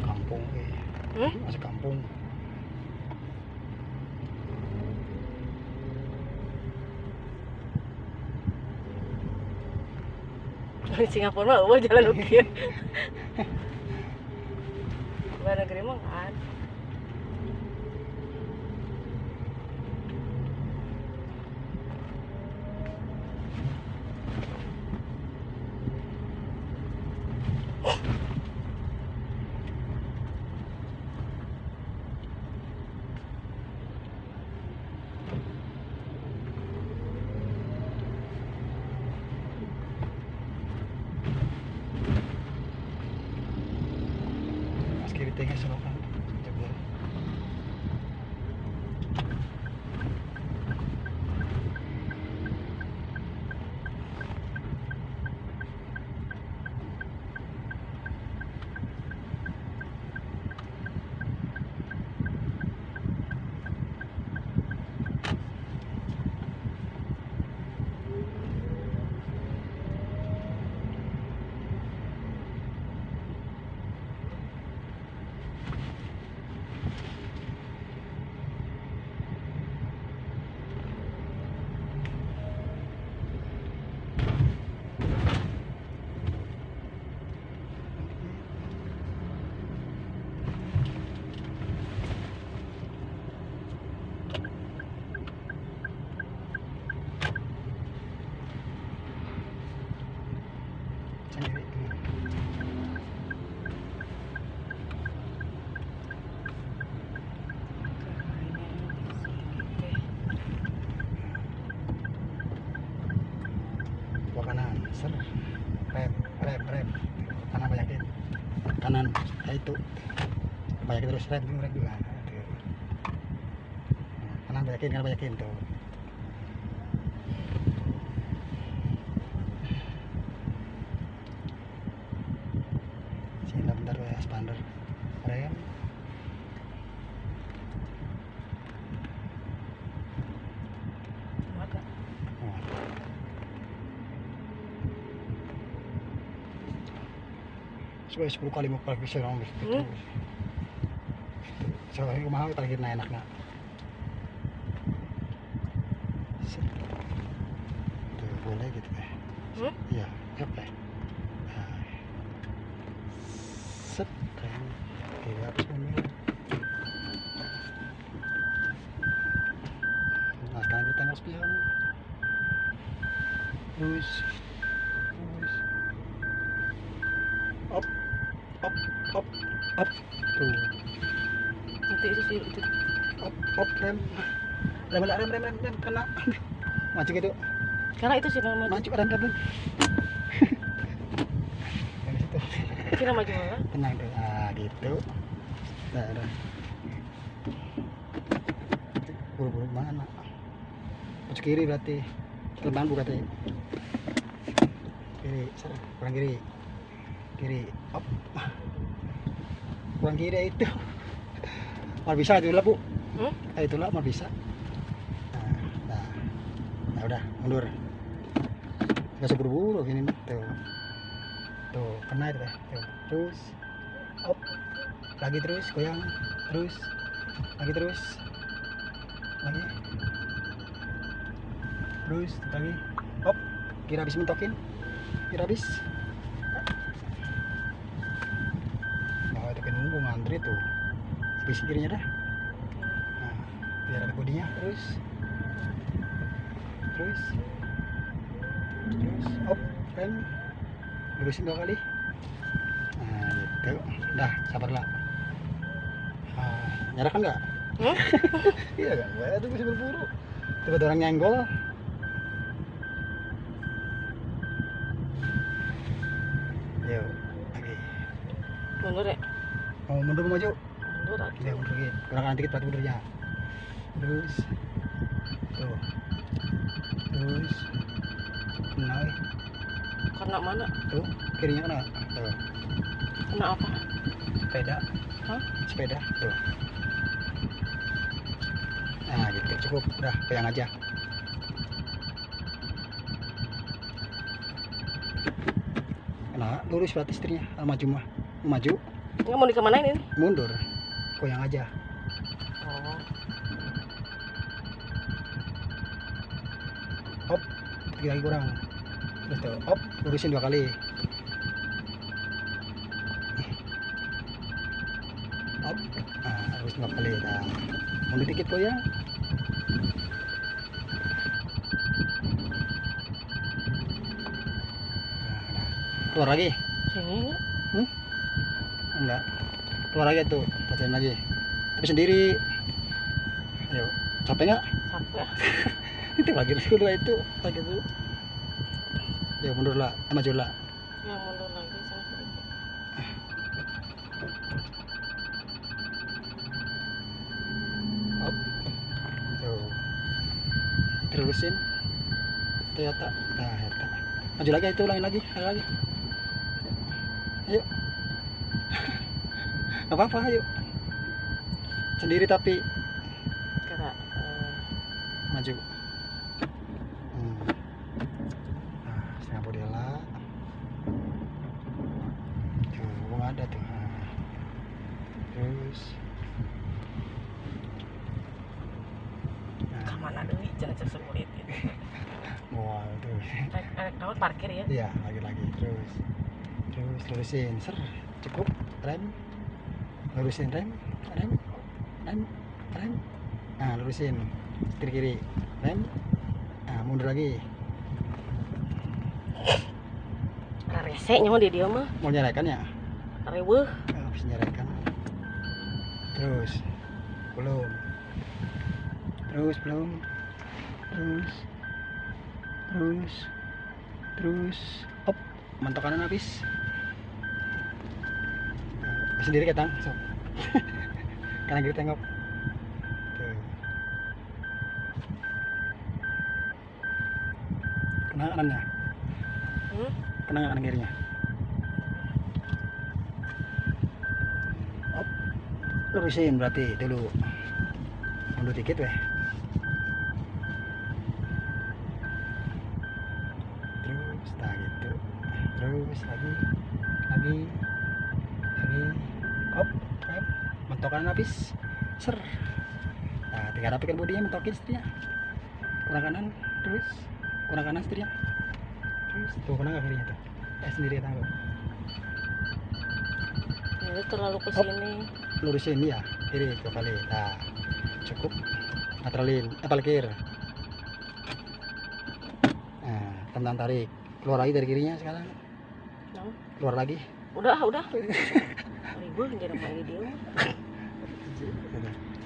masuk kampung. Masuk kampung. Di Singapura mah jalan ukiran. Barang negeri mah kan. Tengah selokan, jebol. Rep kanan banyakin, kanan itu banyakin terus rep juga kanan banyakin, tuh sini bentar ya, spander rep supaya 10 kali mukul bisa dong gitu. Soalnya kumaha targetna enakna. Tuh boleh gitu deh. Iya, oke. Set kan. Kita punya. Nah, sekarang kita ngasih pion. Terus up tuh itu up rem kena maju gitu karena itu sih nama maju rem dari situ sih nama maju tenang tuh gitu dadah buru-buru mana maju kiri berarti terbang buka tadi kiri sana kurang kiri up kurang kiri itu mal bisa itulah bu itulah mal bisa nah udah mundur nggak usah buru-buru gini tuh kena itu deh terus up lagi terus goyang terus lagi up kira habis mentokin gue ngantri tuh habis kirinya dah nah biar ada bodinya terus op rem lurusin 2 kali nah gitu dah sabarlah nyerah kan gak? Iya gak? Itu bisa berburu tiba-tiba orang nyenggol yuk lagi mundur ya? Oh, mundur maju. Mundur dikit. Kurangkan dikit berarti mundurnya. Terus. Tuh. Terus. Kena. Kena mana? Tuh, kirinya kena. Tuh. Kena apa? Sepeda. Sepeda. Tuh. Nah, gitu cukup. Udah, pegang aja. Kena lurus berarti setirnya. Maju. Ini mau dikemanain ini? Mundur, goyang aja. Oh. Op, lagi kurang. Terus tuh, op, lurusin 2 kali. Op, harus 2 kali. Nah, mundur dikit goyang. Keluar lagi sini. Enggak keluar lagi tuh, pacarin lagi tapi sendiri. Ayo, capek nggak? Capek. Itu lagi dulu lah, itu lagi dulu. Ya mundur lah, maju lah. Ya mundur lagi sana sedikit. Op, tuh terusin Toyota. Nah, maju lagi, itu ulangin lagi, lagi. Ayo, nggak apa-apa, ayo sendiri tapi karena maju. Nah, setengah bodela tuh ada tuh. Terus kemana demi jelajah semulit gitu. Wah, tuh naik daun parkir ya? Iya, lagi-lagi terus lurusin, ser, cukup, rem, lurusin rem, nah lurusin, setir kiri, rem, nah mundur lagi. Reseknya mau di dia mah? Mau nyarekan ya? Reweh. Habis nyarekan, terus, belum, terus, op, mentok kanan habis. Sendiri ketang, sob. Kanan kiri tengok. Tuh. Kena kanannya. Kena nggak kanan kirinya? Op, lurusin berarti dulu. Mundur dikit weh. Terus, nah gitu. Terus lagi. Op, rem, mentokan habis, ser. Nah, tinggal rapikan bodinya, mentokin setirnya. Kurang kanan, terus kurang kanan setirnya. Terus tuh kena nggak kirinya tuh? Sendiri tanggung. Ini terlalu kesini. Lurusin ya, kiri 2 kali. Nah, cukup. Atralin, parkir. Nah, tendang tarik. Keluar lagi dari kirinya sekarang. Keluar lagi. Udah. Ribuh, jangan main di dia.